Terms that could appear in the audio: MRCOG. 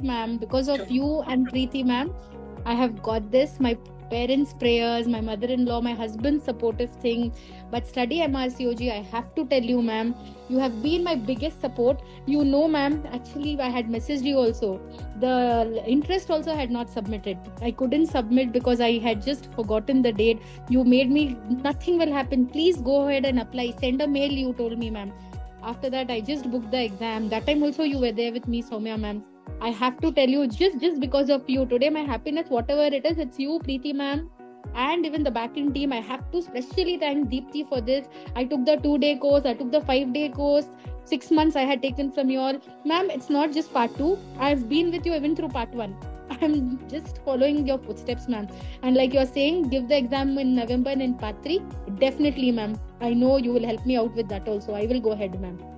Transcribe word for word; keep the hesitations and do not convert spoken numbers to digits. blessed, ma'am. Because of you and Preeti, ma'am, I have got this. My parents' prayers, my mother-in-law, my husband's supportive thing. But study M R C O G, I have to tell you, ma'am, you have been my biggest support. You know, ma'am, actually I had messaged you also. The interest also I had not submitted. I couldn't submit because I had just forgotten the date. You made me, nothing will happen. Please go ahead and apply. Send a mail, you told me, ma'am. After that, I just booked the exam. That time also you were there with me, Soumya, ma'am. I have to tell you, just just because of you, today my happiness, whatever it is, it's you, Preeti ma'am, and even the back-end team. I have to specially thank Deepti for this. I took the two-day course, I took the five-day course, six months I had taken from you all. Ma'am, it's not just part two. I've been with you even through part one. I'm just following your footsteps, ma'am. And like you're saying, give the exam in November and in part three. Definitely, ma'am. I know you will help me out with that also. I will go ahead, ma'am.